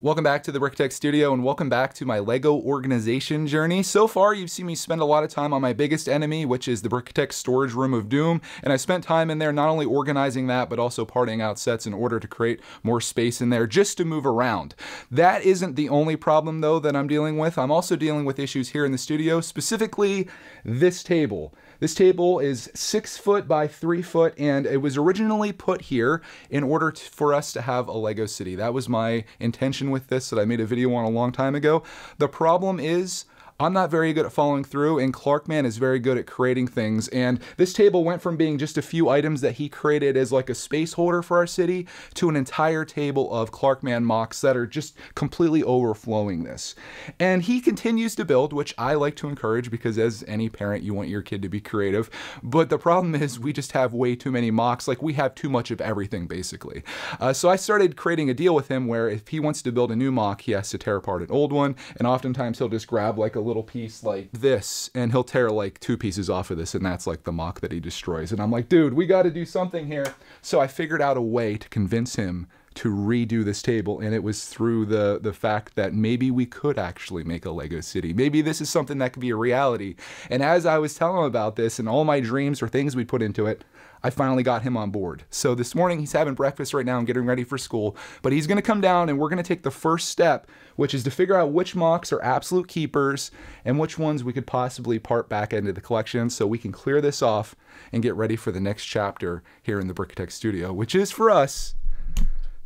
Welcome back to the Brickitect Studio and welcome back to my LEGO organization journey. So far, you've seen me spend a lot of time on my biggest enemy, which is the Brickitect Storage Room of Doom, and I spent time in there not only organizing that, but also parting out sets in order to create more space in there just to move around. That isn't the only problem, though, that I'm dealing with. I'm also dealing with issues here in the studio, specifically this table. This table is 6 foot by 3 foot, and it was originally put here in order for us to have a LEGO city. That was my intention with this that I made a video on a long time ago. The problem is I'm not very good at following through, and Clarkman is very good at creating things, and this table went from being just a few items that he created as like a space holder for our city to an entire table of Clarkman mocks that are just completely overflowing this. And he continues to build, which I like to encourage because as any parent, you want your kid to be creative, but the problem is we just have way too many mocks, like we have too much of everything basically. So I started creating a deal with him where if he wants to build a new mock, he has to tear apart an old one, and oftentimes he'll just grab like a little piece like this and he'll tear like 2 pieces off of this, and that's like the mock that he destroys. And I'm like, dude, we got to do something here. So I figured out a way to convince him to redo this table, and it was through the fact that maybe we could actually make a LEGO city. Maybe this is something that could be a reality. And as I was telling him about this and all my dreams or things we put into it, I finally got him on board. So this morning he's having breakfast right now and getting ready for school, but he's gonna come down and we're gonna take the first step, which is to figure out which mocks are absolute keepers and which ones we could possibly part back into the collection so we can clear this off and get ready for the next chapter here in the Brickitect Studio, which is for us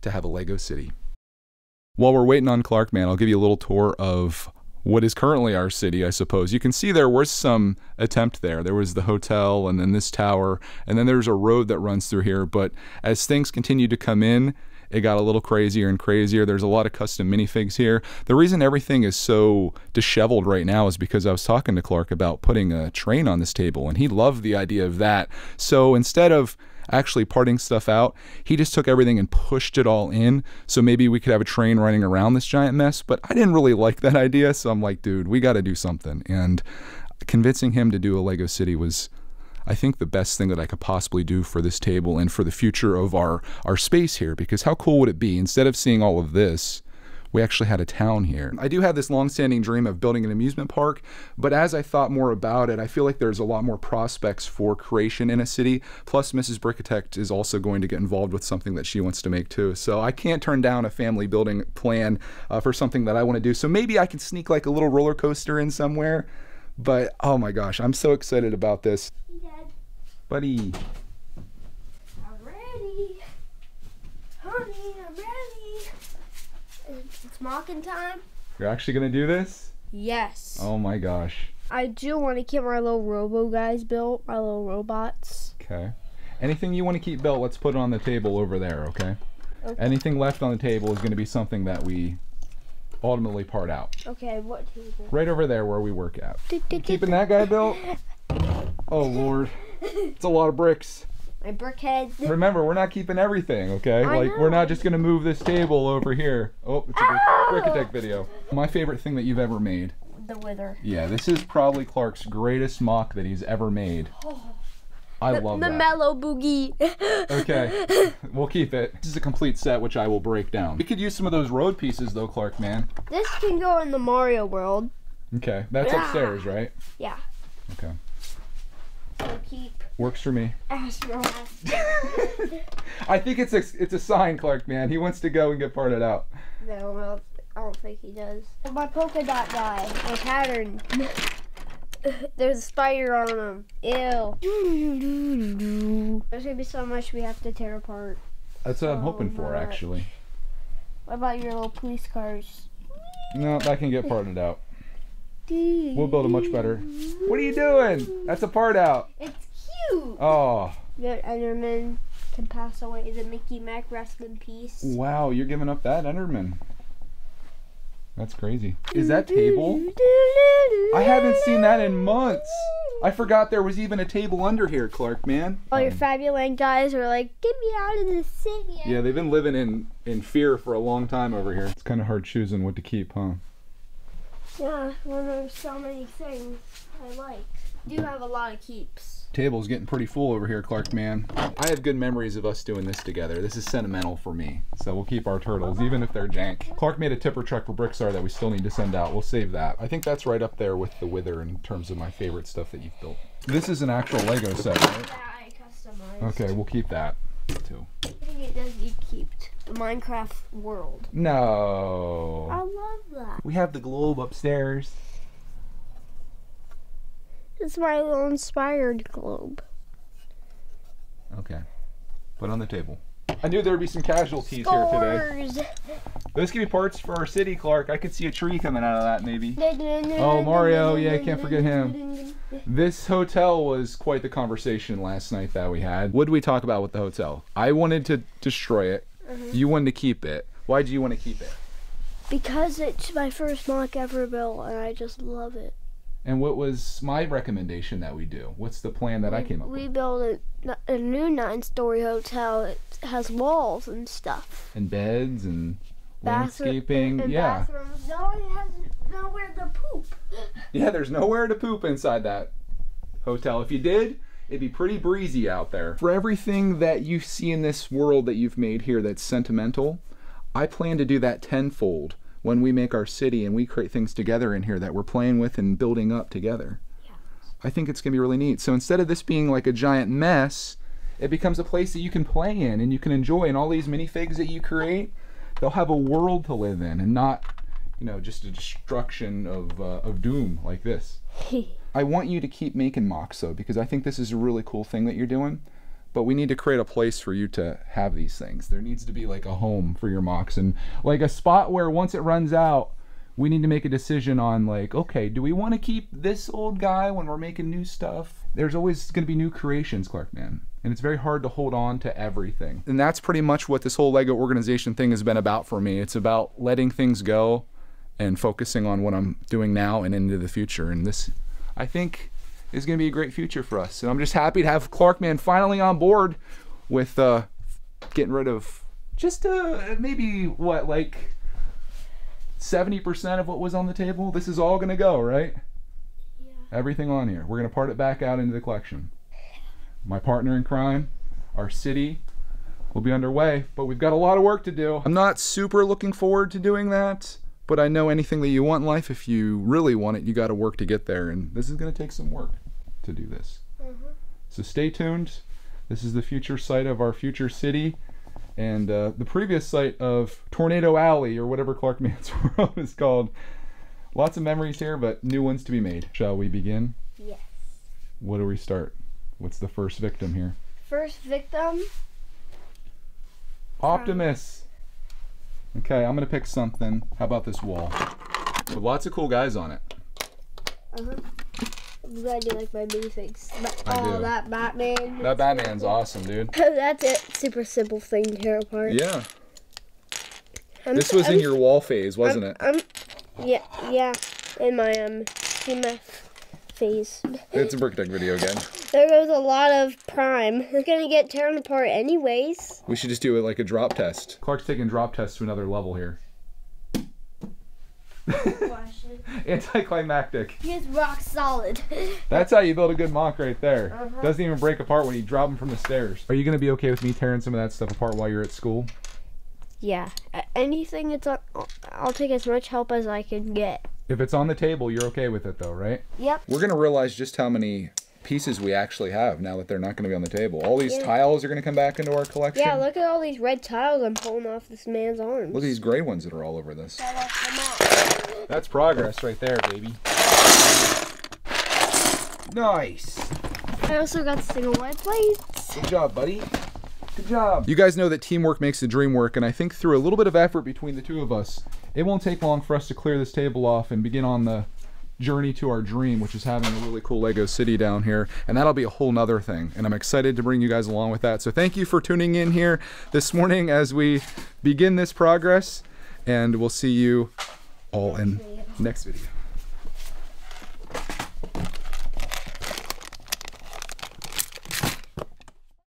to have a LEGO city. While we're waiting on Clarkman, I'll give you a little tour of what is currently our city, I suppose. You can see there was some attempt there. There was the hotel and then this tower, and then there's a road that runs through here. But as things continued to come in, it got a little crazier and crazier. There's a lot of custom minifigs here. The reason everything is so disheveled right now is because I was talking to Clark about putting a train on this table, and he loved the idea of that. So instead of actually parting stuff out, he just took everything and pushed it all in, so maybe we could have a train running around this giant mess. But I didn't really like that idea, so I'm like, dude, we got to do something. And convincing him to do a LEGO city was, I think, the best thing that I could possibly do for this table and for the future of our space here, because how cool would it be, instead of seeing all of this, we actually had a town here. I do have this long-standing dream of building an amusement park, but as I thought more about it, I feel like there's a lot more prospects for creation in a city. Plus, Mrs. Brickitect is also going to get involved with something that she wants to make too. So I can't turn down a family building plan for something that I want to do. So maybe I can sneak like a little roller coaster in somewhere. But oh my gosh, I'm so excited about this. Hey, Dad. Buddy. I'm ready. Honey, I'm ready. It's mocking time. You're actually gonna do this? Yes. Oh my gosh. I do want to keep my little robo guys built, my little robots. Okay. Anything you want to keep built, let's put it on the table over there, okay? Okay. Anything left on the table is gonna be something that we ultimately part out. Okay, what table? Right over there where we work at. Keeping that guy built? Oh Lord, it's a lot of bricks. My brick heads. Remember, we're not keeping everything, okay? I know. We're not just going to move this table over here. Oh, it's a Brickitect video. My favorite thing that you've ever made. The Wither. Yeah, this is probably Clark's greatest mock that he's ever made. Oh. I love that. The Mellow Boogie. Okay, we'll keep it. This is a complete set, which I will break down. We could use some of those road pieces, though, Clark, man. This can go in the Mario world. Okay, that's upstairs, right? Yeah. Okay. We'll keep. Works for me. I think it's a sign, Clark, man. He wants to go and get parted out. No, I don't think he does. My polka dot guy, my pattern. There's a spider on him. Ew. There's gonna be so much we have to tear apart. That's what I'm hoping for, actually. What about your little police cars? No, that can get parted out. We'll build a much better. What are you doing? That's a part out. It's cute. Oh. That Enderman can pass away. The Mickey Mac, rest in peace. Wow, you're giving up that Enderman. That's crazy. Is that table? I haven't seen that in months. I forgot there was even a table under here, Clark, man. All your Fabuland guys are like, get me out of the city. Yeah, they've been living in fear for a long time over here. It's kind of hard choosing what to keep, huh? Yeah, well, there's so many things I like. I do have a lot of keeps. Table's getting pretty full over here, Clarkman. I have good memories of us doing this together. This is sentimental for me. So we'll keep our turtles, even if they're jank. Clark made a tipper truck for Brickstar that we still need to send out. We'll save that. I think that's right up there with the Wither in terms of my favorite stuff that you've built. This is an actual Lego set, right? Yeah, I customized. Okay, we'll keep that too. I think it does get kept. The Minecraft world. No. I love that. We have the globe upstairs. It's my little inspired globe. Okay. Put on the table. I knew there would be some casualties here today. Those could be parts for our city, Clark. I could see a tree coming out of that, maybe. Oh, Mario. Yeah, can't forget him. This hotel was quite the conversation last night that we had. What did we talk about with the hotel? I wanted to destroy it. You wanted to keep it. Why do you want to keep it? Because it's my first mock ever built, and I just love it. And what was my recommendation that we do? What's the plan that I came up with? We build a new 9-story hotel. It has walls and stuff. And beds and landscaping. And yeah. Bathrooms. No, it has nowhere to poop. Yeah, there's nowhere to poop inside that hotel. If you did, it'd be pretty breezy out there. For everything that you see in this world that you've made here that's sentimental, I plan to do that tenfold when we make our city and we create things together in here that we're playing with and building up together. Yeah. I think it's gonna be really neat. So instead of this being like a giant mess, it becomes a place that you can play in and you can enjoy, and all these minifigs that you create, they'll have a world to live in and not, you know, just a destruction of doom like this. I want you to keep making mocks though, because I think this is a really cool thing that you're doing. But we need to create a place for you to have these things. There needs to be like a home for your mocks, and like a spot where once it runs out, we need to make a decision on like, okay, do we want to keep this old guy when we're making new stuff? There's always going to be new creations, Clarkman. And it's very hard to hold on to everything. And that's pretty much what this whole LEGO organization thing has been about for me. It's about letting things go and focusing on what I'm doing now and into the future. And this, I think, is going to be a great future for us. And I'm just happy to have Clarkman finally on board with getting rid of just maybe what, like 70% of what was on the table. This is all going to go, right? Yeah. Everything on here. We're going to part it back out into the collection. My partner in crime, our city, will be underway, but we've got a lot of work to do. I'm not super looking forward to doing that, but I know anything that you want in life, if you really want it, you got to work to get there, and this is going to take some work to do this. So stay tuned. This is the future site of our future city, and the previous site of Tornado Alley, or whatever Clarkman's World is called. Lots of memories here, but new ones to be made. Shall we begin? Yes. What do we start? What's the first victim here? First victim? Optimus. Okay, I'm gonna pick something. How about this wall? With lots of cool guys on it. I'm glad you like my minifigs. Oh, that Batman. That Batman's awesome, dude. That's it. Super simple thing to tear apart. Yeah. This was in your wall phase, wasn't it? Yeah, in my CMF phase. It's a Brickitect video again. There goes a lot of prime. We're gonna get torn apart anyways. We should just do it like a drop test. Clark's taking drop tests to another level here. Anticlimactic. He's rock solid. That's how you build a good mock right there. Doesn't even break apart when you drop him from the stairs. Are you gonna be okay with me tearing some of that stuff apart while you're at school? Yeah. Anything it's on, I'll take as much help as I can get. If it's on the table, you're okay with it though, right? Yep. We're gonna realize just how many pieces we actually have now that they're not going to be on the table. All these tiles are going to come back into our collection. Yeah, look at all these red tiles I'm pulling off this man's arms. Look at these gray ones that are all over this. That's progress right there, baby. Nice. I also got single white plates. Good job, buddy. Good job. You guys know that teamwork makes the dream work, and I think through a little bit of effort between the two of us, it won't take long for us to clear this table off and begin on the journey to our dream, which is having a really cool LEGO city down here, and that'll be a whole nother thing, and I'm excited to bring you guys along with that. So thank you for tuning in here this morning as we begin this progress, and we'll see you all in next video.